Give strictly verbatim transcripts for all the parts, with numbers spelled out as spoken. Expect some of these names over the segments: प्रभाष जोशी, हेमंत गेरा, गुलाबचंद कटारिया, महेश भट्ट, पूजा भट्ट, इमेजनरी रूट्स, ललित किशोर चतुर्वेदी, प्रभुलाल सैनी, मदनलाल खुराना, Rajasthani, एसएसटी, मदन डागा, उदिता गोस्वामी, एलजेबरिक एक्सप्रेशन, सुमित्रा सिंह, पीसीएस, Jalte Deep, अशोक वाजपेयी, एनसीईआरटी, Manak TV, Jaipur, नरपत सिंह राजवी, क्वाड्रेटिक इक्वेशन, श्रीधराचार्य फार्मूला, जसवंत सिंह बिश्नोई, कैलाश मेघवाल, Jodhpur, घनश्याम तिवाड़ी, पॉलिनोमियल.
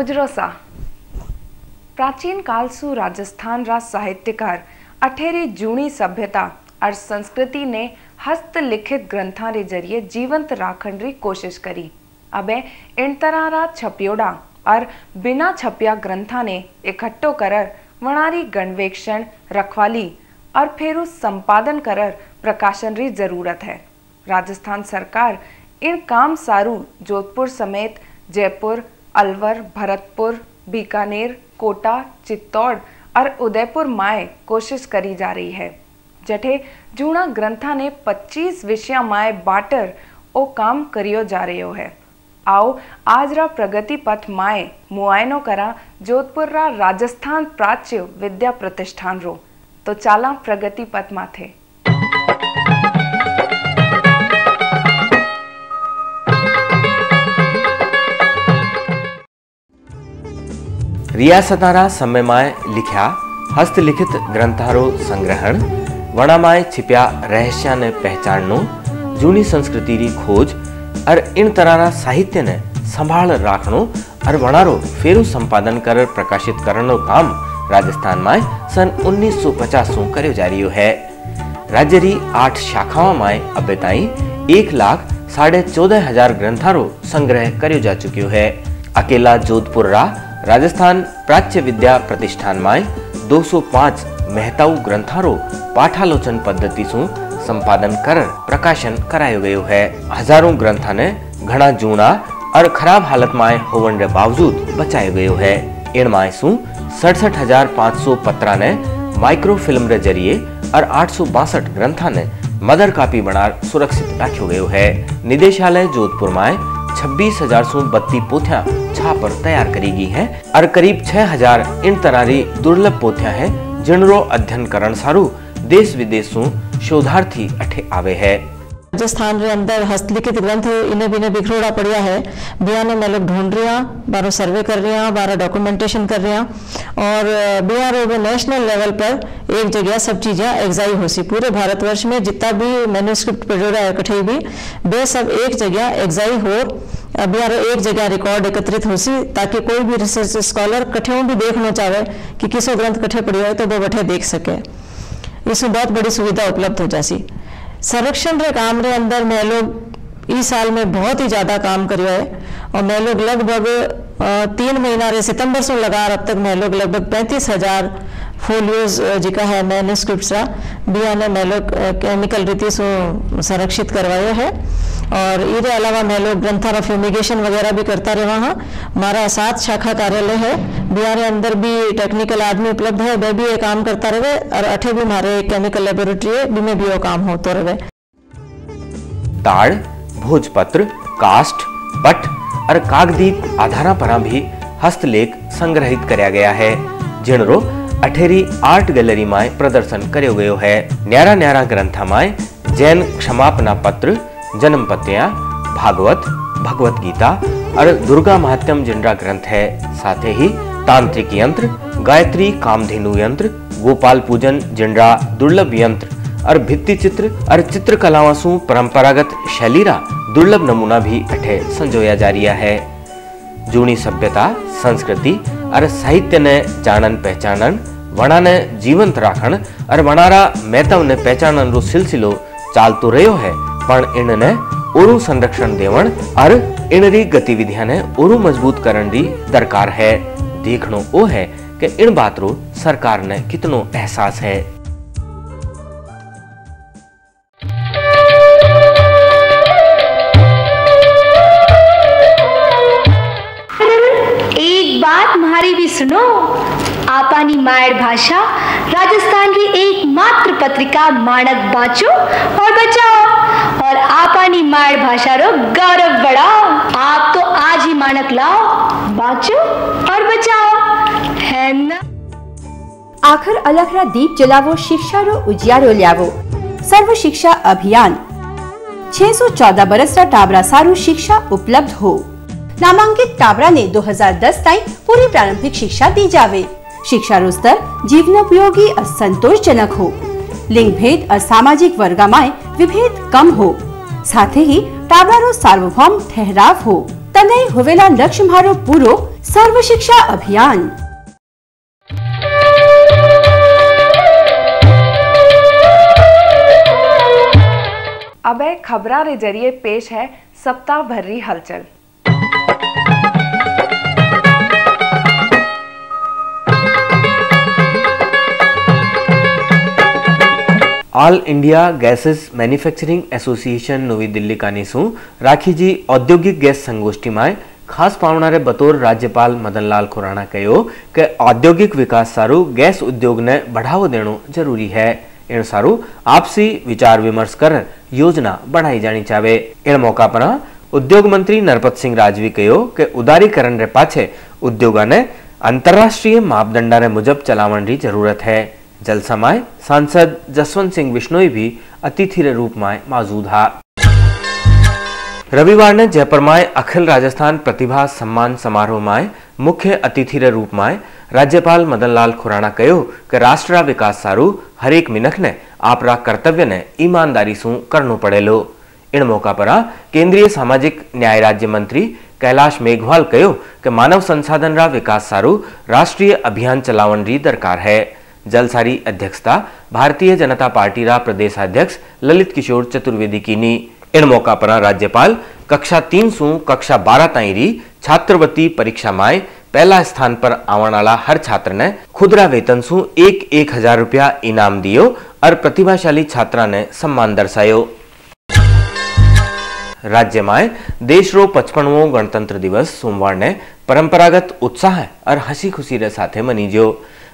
मुजरसा प्राचीन कालसु राजस्थान रा साहित्यकार अठेरी जूनी सभ्यता और संस्कृति ने हस्तलिखित ग्रंथा रे जरिए जीवंत राखण री कोशिश करी। अबे इन तरह रा छपियोड़ा और बिना छपिया ग्रंथा ने इकट्ठो करर वणारी गणवेक्षण रखवाली और फिर संपादन करर प्रकाशन री जरूरत है। राजस्थान सरकार इन काम सारू जोधपुर समेत जयपुर, अलवर, भरतपुर, बीकानेर, कोटा, चित्तौड़ और उदयपुर माए कोशिश करी जा रही है। जठे जूना ग्रंथा ने पच्चीस विषया माए बाटर ओ काम करियो जा रहो है। आओ आज रा प्रगति पथ माए मुआयनो करा जोधपुर रा राजस्थान प्राच्य विद्या प्रतिष्ठान रो। तो चाला प्रगति पथ माथे। रियासतारा समय माए लिख्या हस्तलिखित ग्रंथारो संग्रहण वणामाए छिप्या रहस्या ने पहचाननो जूनी संस्कृति री खोज और इन तरह साहित्य ने संभाल राखनो और वणारो फेरू संपादन कर प्रकाशित करनो काम राजस्थान माए सन उन्नीस सौ पचास में करो जा रही है। राज्य री आठ शाखाओं में अब ताई एक लाख साढ़े चौदह हजार ग्रंथारो संग्रह करो जा चुको है। अकेला जोधपुर रा राजस्थान प्राच्य विद्या प्रतिष्ठान में दो सौ पाँच महताऊ ग्रंथारो पाठालोचन पद्धति से संपादन कर प्रकाशन करायो गयो है। हजारों ग्रंथा ने घना जूना और खराब हालत में होवन के बावजूद बचायो गयो है। इनमें से सड़सठ हजार पाँच सौ पत्रा ने माइक्रो फिल्म के जरिए और आठ सौ बासठ ग्रंथा ने मदर कापी बनार सुरक्षित राखो गयो है। निदेशालय जोधपुर में छब्बीस हजार सौ बत्तीस पोथिया छापर तैयार करी गई है और करीब छह हजार इन तरारी दुर्लभ पोथिया है जिनरो अध्ययन करण सारू देश विदेशों शोधार्थी अठे आवे है। राजस्थान रे अंदर हस्तलिखित ग्रंथ इने बिने बिखरोड़ा पड़िया है। बिया ने मतलब ढूंढ रहा बारो सर्वे कर रहा बारो डॉक्यूमेंटेशन कर रहा और बिहार रे नेशनल लेवल पर एक जगह सब चीजें एग्जाई होसी। पूरे भारतवर्ष में जितना भी मैन्युस्क्रिप्ट पड़ोड़ा है कठे भी बे सब एक जगह एग्जाई हो बिहार एक जगह रिकॉर्ड एकत्रित होसी ताकि कोई भी रिसर्च स्कॉलर कठे भी देखना चाहे कि किसो ग्रंथ कठे पड़ियो है तो वो बठे देख सके। इसमें बहुत बड़ी सुविधा उपलब्ध हो जासी। संरक्षण के काम रे अंदर मैं लोग इस साल में बहुत ही ज्यादा काम करो है और मैं लोग लगभग तीन महीना रे सितंबर से लगा अब तक मैं लोग लगभग पैंतीस हजार फोलियोज जिका है मैन्युस्क्रिप्ट्स रा बिया ने मैं लोग केमिकल रीति से संरक्षित करवाए है और इरे अलावा मैं लोग ग्रंथा रा फ्यूमिगेशन वगैरह भी करता रहे। वहाँ हमारा सात शाखा कार्यालय है। बिहार के अंदर भी टेक्निकल आदमी उपलब्ध है वह भी ये काम करता रहे और अठे भी हमारे केमिकल लेबोरेटरी है भी में भी वो काम होता रहे। ताड़, भोजपत्र, काष्ठ, पट और कागदीप आधारा पर भी हस्तलेख संग्रहित कराया गया है जिनरो अठेरी आर्ट गैलरी में प्रदर्शन करो गयो है। न्यारा न्यारा ग्रंथा में जैन क्षमापना पत्र, जन्म पत्या, भागवत, भगवत गीता और दुर्गा महात्म जिनरा ग्रंथ है। साथ ही तांत्रिक यंत्र, गायत्री कामधेनु यंत्र, गोपाल पूजन जिनरा दुर्लभ यंत्र और भित्ति चित्र और चित्रकलावासु परंपरागत शैलीरा दुर्लभ नमूना भी अठे संजोया जा रिया है। जूनी सभ्यता, संस्कृति और साहित्य ने जानन पहचानन वणा ने जीवंत राखण और वणारा मेहतव ने पहचानन रो सिलसिलो चालतो रह्यो है पण इनने ओरू संरक्षण देवण और इनरी गतिविधियां ने ओरू मजबूत करन री दरकार है। देखनो ओ है कि इन बात रो सरकार ने कितनो एहसास है। एक बात म्हारी भी सुनो। आपानी मायर भाषा राजस्थान की एकमात्र पत्रिका मानक बाँचो और बचाओ और आपानी मायर भाषा रो गौरव बढ़ाओ। आप तो आज ही मानक लाओ, बाँचो और बचाओ, है ना? आखर अलग रा दीप जलावो, शिक्षा रो उजियारो ल्यावो। सर्व शिक्षा अभियान छह सौ चौदह बरस रा टाबरा सारू शिक्षा उपलब्ध हो। नामांकित टाबरा ने दो हज़ार दस ताई पूरी प्रारंभिक शिक्षा दी जावे। शिक्षा रो स्तर जीवनोपयोगी और संतोषजनक हो। लिंग भेद और सामाजिक वर्ग में विभेद कम हो। साथ ही टाबरा रो सार्वभौम ठहराव हो। तने होवेला लक्ष्य मारो पूरो सर्व शिक्षा अभियान। अब खबरां रे जरिए पेश है सप्ताह भर री हलचल। All India gases manufacturing association Navi Delhi कानीसू राखी जी औद्योगिक गैस संगोष्ठी में खास पावणारे बतौर राज्यपाल मदनलाल खुराना कहो कि औद्योगिक विकास सारू गैस उद्योग ने बढ़ावो देणो जरूरी है। इन सारू आपसी विचार विमर्श कर योजना बढ़ाई जानी चाहे। इन मौका पर उद्योग मंत्री नरपत सिंह राजवी कहो कि उदारीकरण रे पाछे उद्योगों ने अंतरराष्ट्रीय मापदंडा रे मुजब चलावण री जरूरत है। जलसा में सांसद जसवंत सिंह बिश्नोई भी अतिथि रे रूप में मौजूद हा। रविवार ने जयपुर में अखिल राजस्थान प्रतिभा सम्मान समारोह में मुख्य अतिथि रे रूप में राज्यपाल मदनलाल खुराना कहो कि राष्ट्र रा विकास सारू हरेक मिनख ने आप रा कर्तव्य ने ईमानदारी सू करनो पड़ेलो। इन मौका पर केंद्रीय सामाजिक न्याय राज्य मंत्री कैलाश मेघवाल कहो कि मानव संसाधन रा विकास सारू राष्ट्रीय अभियान चलावन री दरकार है। जलसारी अध्यक्षता भारतीय जनता पार्टी रा प्रदेशाध्यक्ष ललित किशोर चतुर्वेदी की नी। इन मौका पर राज्यपाल कक्षा तीन सू कक्षा बारह ताई री छात्रवृत्ति परीक्षा में पहला स्थान पर आवन वाला हर छात्र ने खुदरा वेतन सू एक एक हजार रुपया इनाम दियो और प्रतिभाशाली छात्रा ने सम्मान दर्शायो। राज्य में देश रो पचपनवो गणतंत्र दिवस सोमवार ने परंपरागत उत्साह और हंसी खुशी रे साथे मनी जो।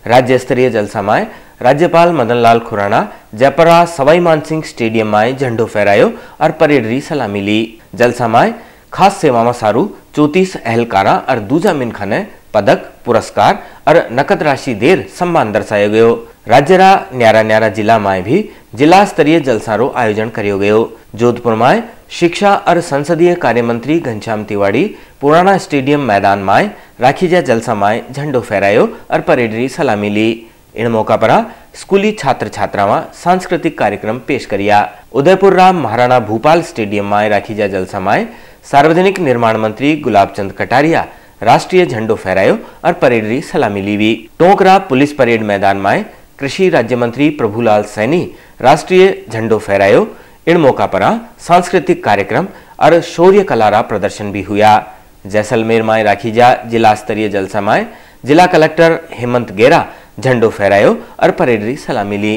राज्य स्तरीय जलसा में राज्यपाल मदनलाल खुराना जयपुर सवाई मानसिंह स्टेडियम में झंडो फहरायो और परेड री सलामी ली। जलसा में खास सेवा में सारू चौतीस अहलकारा और दूजा मिनखा ने पदक पुरस्कार और नकद राशि देर सम्मान दर्शाया गयो। राज्य रा न्यारा न्यारा जिला में भी जिला स्तरीय जलसारो आयोजन करो गयो। जोधपुर में शिक्षा और संसदीय कार्य मंत्री घनश्याम तिवाड़ी पुराना स्टेडियम मैदान में राखीजा जलसा में झंडो फहरायो और परेड री सलामी ली। इन मौका पर स्कूली छात्र छात्रावां सांस्कृतिक कार्यक्रम पेश करिया। उदयपुर राम महाराणा भूपाल स्टेडियम में राखीजा जलसा में सार्वजनिक निर्माण मंत्री गुलाबचंद कटारिया राष्ट्रीय झंडो फहरायो और परेड री सलामी लीवी। टोंकरा पुलिस परेड मैदान में कृषि राज्य मंत्री प्रभुलाल सैनी राष्ट्रीय झंडो फहरायो। इन मौका पर सांस्कृतिक कार्यक्रम और शौर्य कला रा प्रदर्शन भी हुआ। जैसलमेर में राखीजा जिला स्तरीय जलसा में जिला कलेक्टर हेमंत गेरा झंडो फहरायो और परेड री सलामी ली।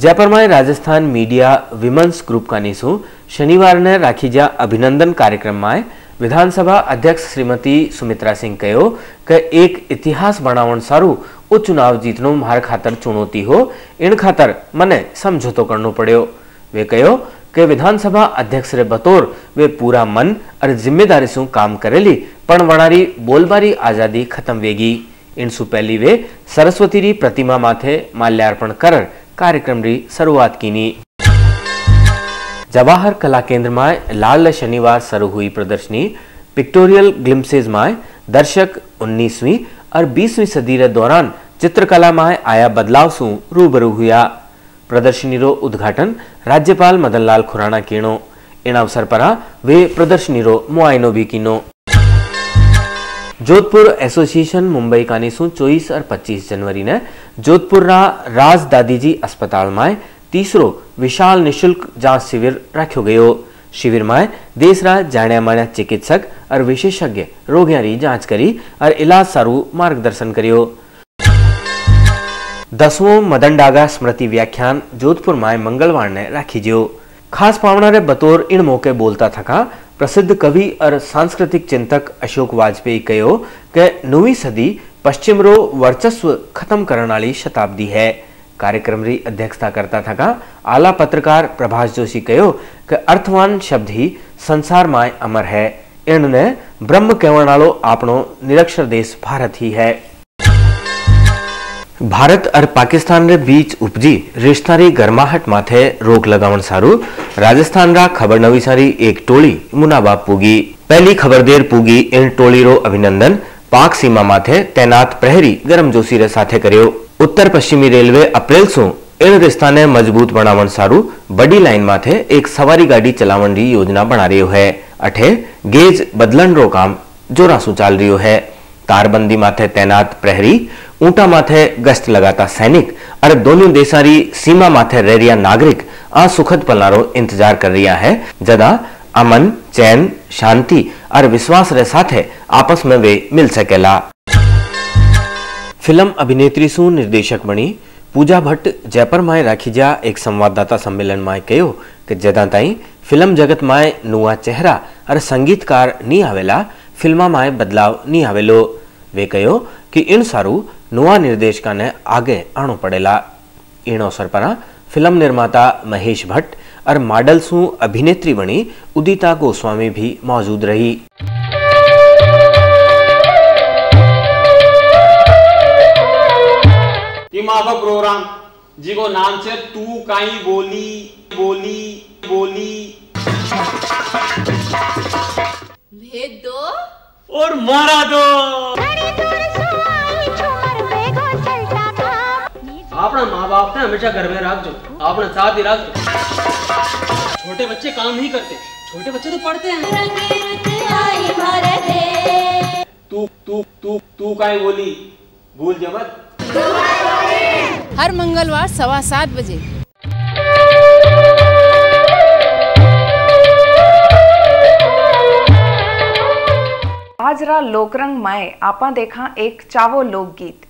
जयपुर में राजस्थान मीडिया विमेन्स ग्रुप का निशु शनिवार ने राखीजा अभिनंदन कार्यक्रम में विधानसभा अध्यक्ष श्रीमती सुमित्रा सिंह कहो कि एक इतिहास बनावन सारू वो चुनाव जीतनो मार खातर चुनौती हो, इन खातर मने समझौतो करनो पड़ो। वे कहो कि विधानसभा अध्यक्ष रे बतौर वे पूरा मन और जिम्मेदारी से काम करेली पण वणारी बोलबारी आजादी खत्म वेगी। इनसु पहली वे सरस्वती री प्रतिमा माथे माल्यार्पण कर कार्यक्रम री शुरुआत कीनी। जवाहर कला केंद्र में लाल शनिवार शुरू हुई प्रदर्शनी पिक्टोरियल ग्लिम्सेज में दर्शक उन्नीसवीं और बीसवीं सदी के दौरान चित्रकला में आया बदलाव सू रूबरू हुआ। प्रदर्शनी रो उद्घाटन राज्यपाल मदनलाल खुराना किणो। इन अवसर पर वे प्रदर्शनी रो मुआयनो भी किनो। जोधपुर एसोसिएशन मुंबई का निशु चौबीस और पच्चीस जनवरी ने जोधपुर रा राज दादीजी अस्पताल में तीसरो विशाल निःशुल्क जांच शिविर राख्यो गयो। शिविर में देश रा जाण्या माण्या चिकित्सक और विशेषज्ञ रोगिया री जांच करी और इलाज सारू मार्गदर्शन करियो। दसवो मदन डागा स्मृति व्याख्यान जोधपुर में मंगलवार ने राखी जो। खास पावणा रे बतौर इन मौके बोलता थका प्रसिद्ध कवि और सांस्कृतिक चिंतक अशोक वाजपेयी कहो कि नौवीं सदी पश्चिम रो वर्चस्व खत्म करने वाली शताब्दी है। कार्यक्रम री अध्यक्षता करता थका आला पत्रकार प्रभाष जोशी कहो कि अर्थवान शब्द ही संसार में अमर है। इनने ब्रह्म कहवणालो आपनो निरक्षर देश भारत ही है। भारत और पाकिस्तान रे बीच उपजी रिश्तारी गर्माहट माथे रोक लगावन सारू राजस्थान रा खबर नवीसारी एक टोली मुनाबा पूगी। पहली खबर देर पूगी इन टोली रो अभिनंदन पाक सीमा माथे तैनात प्रहरी गर्मजोशी रे साथे कर्यो। उत्तर पश्चिमी रेलवे अप्रैल सू इन रिश्ता ने मजबूत बनावन सारू बड़ी लाइन माथे एक सवारी गाड़ी चलावन री योजना बना रही है। अठे गेज बदलन रो काम जोरासू चाल रियो है। तारबंदी माथे तैनात प्रहरी, ऊंटा माथे गश्त लगाता सैनिक और दोनों देशारी सीमा माथे रह रिया नागरिक आ सुखद पलारो इंतजार कर रिया है, जदा अमन, चैन, शांति और विश्वास रे साथे आपस में वे मिल सकेला। फिल्म अभिनेत्री सु निर्देशक बनी पूजा भट्ट जयपुर में राखी जा एक संवाददाता सम्मेलन में कहो कि जदा ताई फिल्म जगत में नुआ चेहरा और संगीतकार नहीं आवेला, फिल्मा में बदलाव नहीं आवेलो। वे कहो कि इन सारू नुआ निर्देशका ने आगे आणो पड़ेला। इन अवसर पर फिल्म निर्माता महेश भट्ट और मॉडल सु अभिनेत्री बनी उदिता गोस्वामी भी मौजूद रही। माफा प्रोग्राम जिको नाम से तू काई बोली बोली बोली भेद दो और मारा दो। आपना माँ बाप ने हमेशा घर में राख जो, आपने साथ ही राख जो। छोटे बच्चे काम नहीं करते, छोटे बच्चे तो पढ़ते हैं। तू तू तू तू काई बोली भूल जा मत। हर मंगलवार सवा सात बजे आज रा लोकरंग माए आपा देखा एक चावो लोकगीत।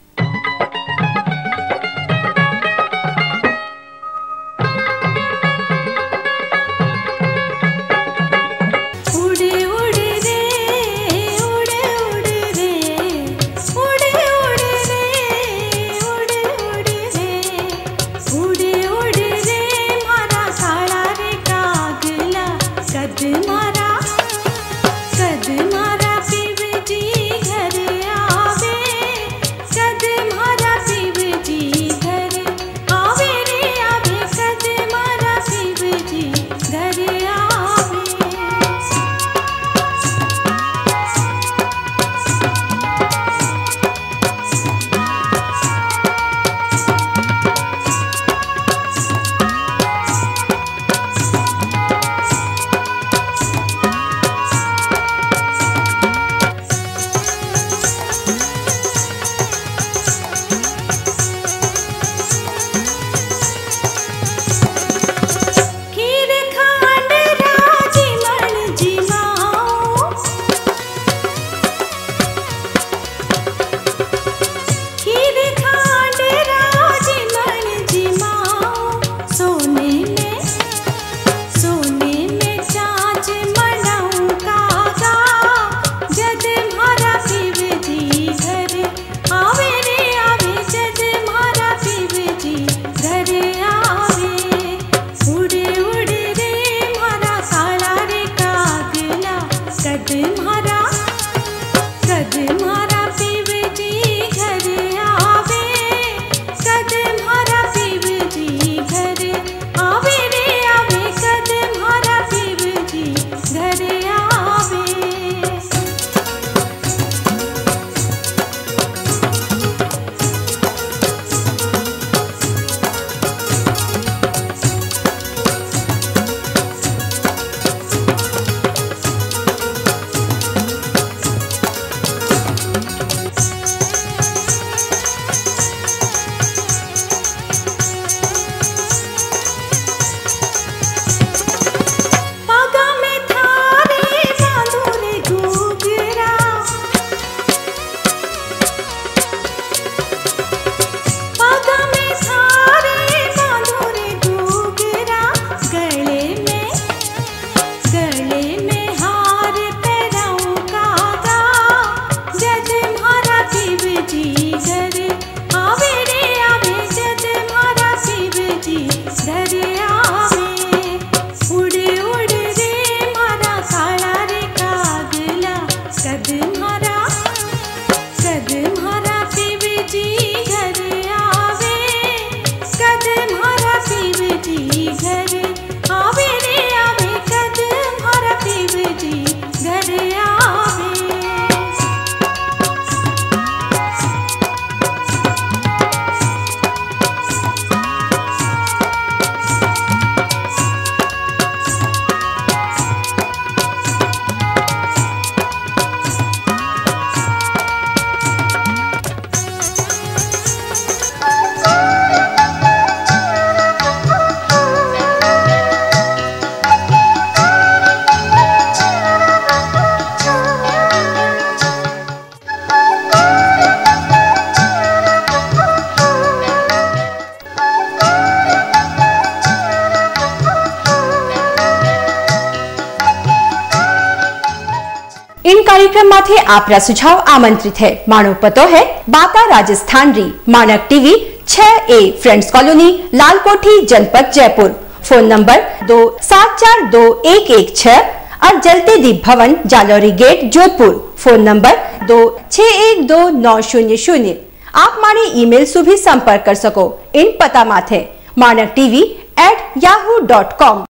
फिल्म कार्यक्रम माथे आपरा सुझाव आमंत्रित है। मानो पतो है बाता राजस्थान री मानक टीवी छह ए फ्रेंड्स कॉलोनी लाल कोठी जनपद जयपुर। फोन नंबर दो सात चार दो एक एक छह और जलते दीप भवन Jalori gate Jodhpur. Phone number दो छह एक दो नौ शून्य शून्य। आप माने ईमेल से भी संपर्क कर सको इन पता माथे मानक TV at Yahoo dot com.